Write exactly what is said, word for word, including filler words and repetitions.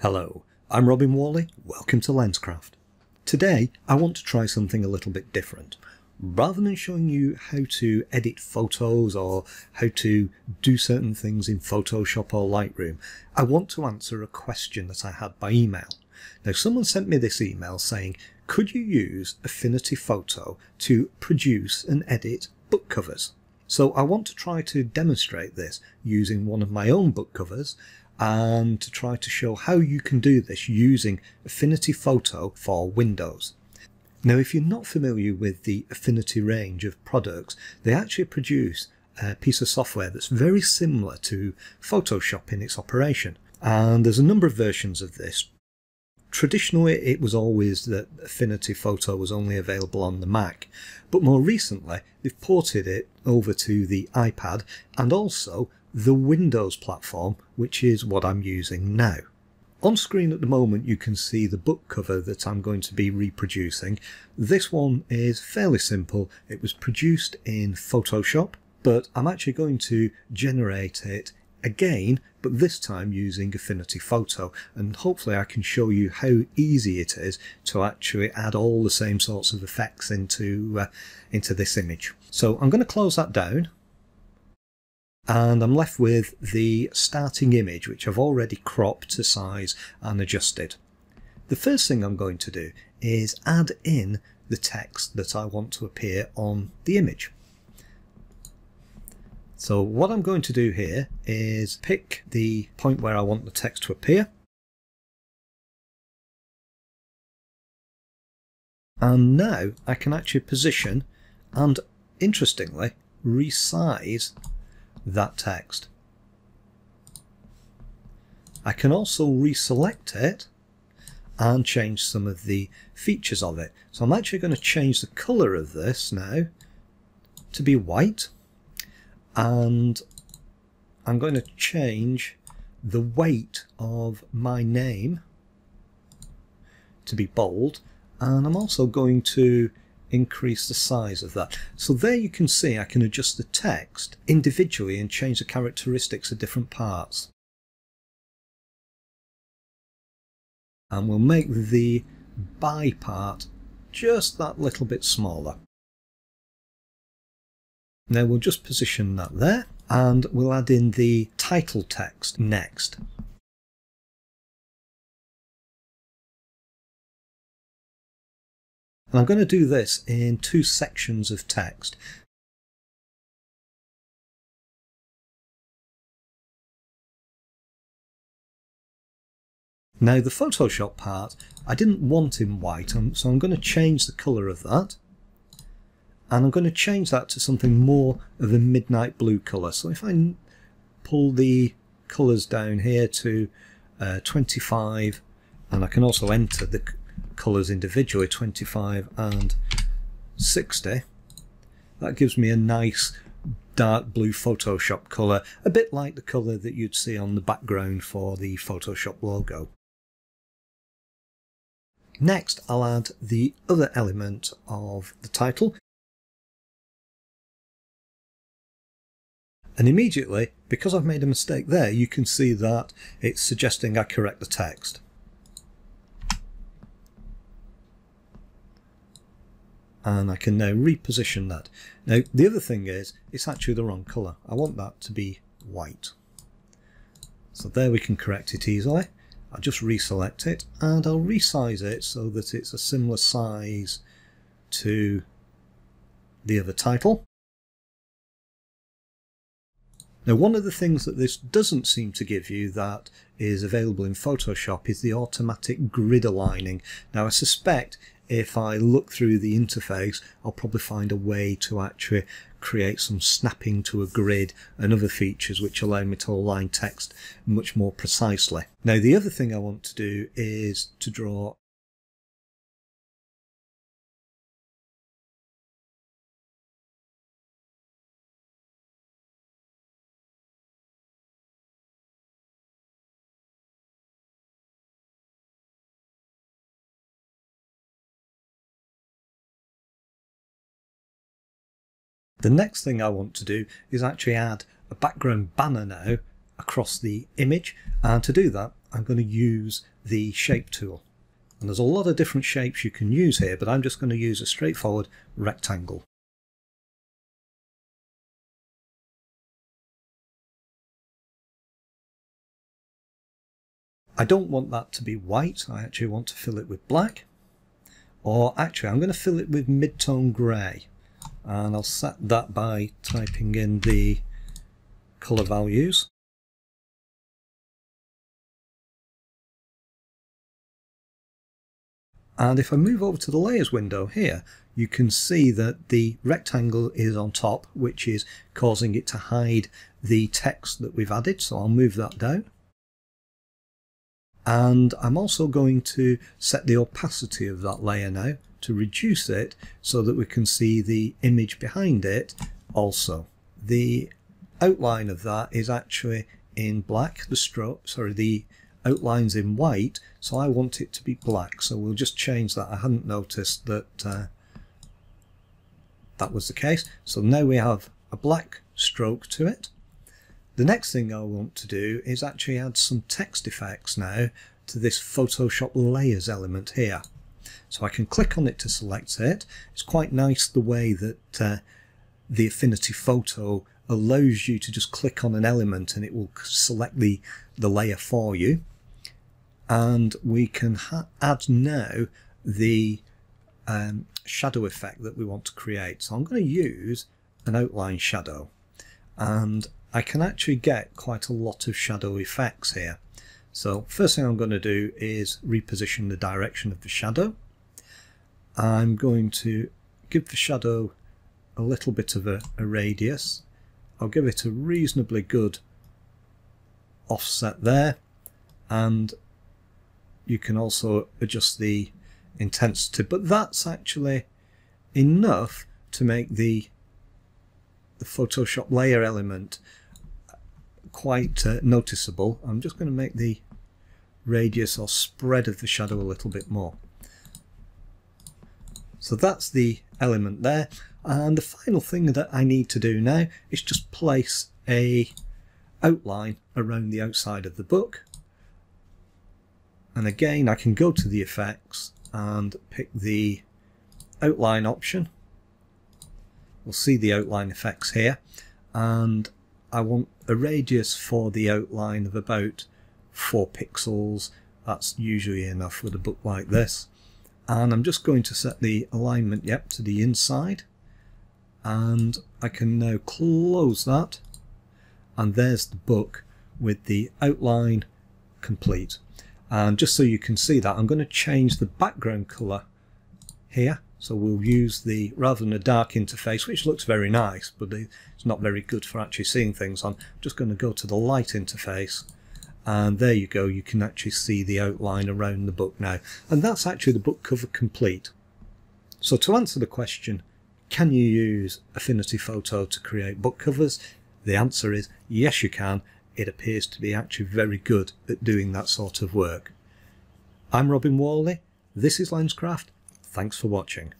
Hello, I'm Robin Whalley, welcome to Lenscraft. Today I want to try something a little bit different. Rather than showing you how to edit photos or how to do certain things in Photoshop or Lightroom, I want to answer a question that I had by email. Now, someone sent me this email saying, could you use Affinity Photo to produce and edit book covers? So I want to try to demonstrate this using one of my own book covers and to try to show how you can do this using Affinity Photo for Windows. Now, if you're not familiar with the Affinity range of products, they actually produce a piece of software that's very similar to Photoshop in its operation. And there's a number of versions of this. Traditionally, it was always that Affinity Photo was only available on the Mac, but more recently, they've ported it over to the iPad and also the Windows platform, which is what I'm using now. On screen at the moment you can see the book cover that I'm going to be reproducing. This one is fairly simple. It was produced in Photoshop, but I'm actually going to generate it again, but this time using Affinity Photo, and hopefully I can show you how easy it is to actually add all the same sorts of effects into, uh, into this image. So I'm going to close that down. And I'm left with the starting image, which I've already cropped to size and adjusted. The first thing I'm going to do is add in the text that I want to appear on the image. So what I'm going to do here is pick the point where I want the text to appear. And now I can actually position and, interestingly, resize that text. I can also reselect it and change some of the features of it. So I'm actually going to change the color of this now to be white, and I'm going to change the weight of my name to be bold, and I'm also going to increase the size of that. So there you can see I can adjust the text individually and change the characteristics of different parts. And we'll make the by part just that little bit smaller. Now we'll just position that there, and we'll add in the title text next. And I'm going to do this in two sections of text. Now the Photoshop part, I didn't want in white, so I'm going to change the colour of that. And I'm going to change that to something more of a midnight blue colour. So if I pull the colours down here to uh, twenty-five, and I can also enter the colors individually, twenty-five and sixty, that gives me a nice dark blue Photoshop color, a bit like the color that you'd see on the background for the Photoshop logo. Next, I'll add the other element of the title, and immediately, because I've made a mistake there, you can see that it's suggesting I correct the text. And I can now reposition that. Now the other thing is, it's actually the wrong colour. I want that to be white. So there we can correct it easily. I'll just reselect it and I'll resize it so that it's a similar size to the other title. Now one of the things that this doesn't seem to give you that is available in Photoshop is the automatic grid aligning. Now I suspect if I look through the interface, I'll probably find a way to actually create some snapping to a grid and other features which allow me to align text much more precisely. Now, the other thing I want to do is to draw The next thing I want to do is actually add a background banner now across the image, and to do that I'm going to use the shape tool. And there's a lot of different shapes you can use here, but I'm just going to use a straightforward rectangle. I don't want that to be white, I actually want to fill it with black, or actually I'm going to fill it with mid-tone grey, and I'll set that by typing in the colour values. And if I move over to the layers window here, you can see that the rectangle is on top, which is causing it to hide the text that we've added. So I'll move that down. And I'm also going to set the opacity of that layer now to reduce it so that we can see the image behind it also. The outline of that is actually in black, the stroke, sorry, the outlines in white, so I want it to be black, so we'll just change that. I hadn't noticed that uh, that was the case. So now we have a black stroke to it. The next thing I want to do is actually add some text effects now to this Photoshop layers element here. So I can click on it to select it. It's quite nice the way that uh, the Affinity Photo allows you to just click on an element and it will select the, the layer for you. And we can ha add now the um, shadow effect that we want to create. So I'm going to use an outline shadow, and I can actually get quite a lot of shadow effects here. So first thing I'm going to do is reposition the direction of the shadow. I'm going to give the shadow a little bit of a, a radius. I'll give it a reasonably good offset there, and you can also adjust the intensity, but that's actually enough to make the, the Photoshop layer element quite uh, noticeable. I'm just going to make the radius or spread of the shadow a little bit more. So that's the element there. And the final thing that I need to do now is just place a outline around the outside of the book. And again, I can go to the effects and pick the outline option. We'll see the outline effects here. And I want a radius for the outline of about four pixels. That's usually enough with a book like this. And I'm just going to set the alignment, yep, to the inside. And I can now close that, and there's the book with the outline complete. And just so you can see that, I'm going to change the background color here, so we'll use the, rather than a dark interface, which looks very nice but it's not very good for actually seeing things on, I'm just going to go to the light interface, and there you go, you can actually see the outline around the book now, and that's actually the book cover complete. So to answer the question, can you use Affinity Photo to create book covers? The answer is yes, you can. It appears to be actually very good at doing that sort of work. I'm Robin Whalley. This is Lenscraft. Thanks for watching.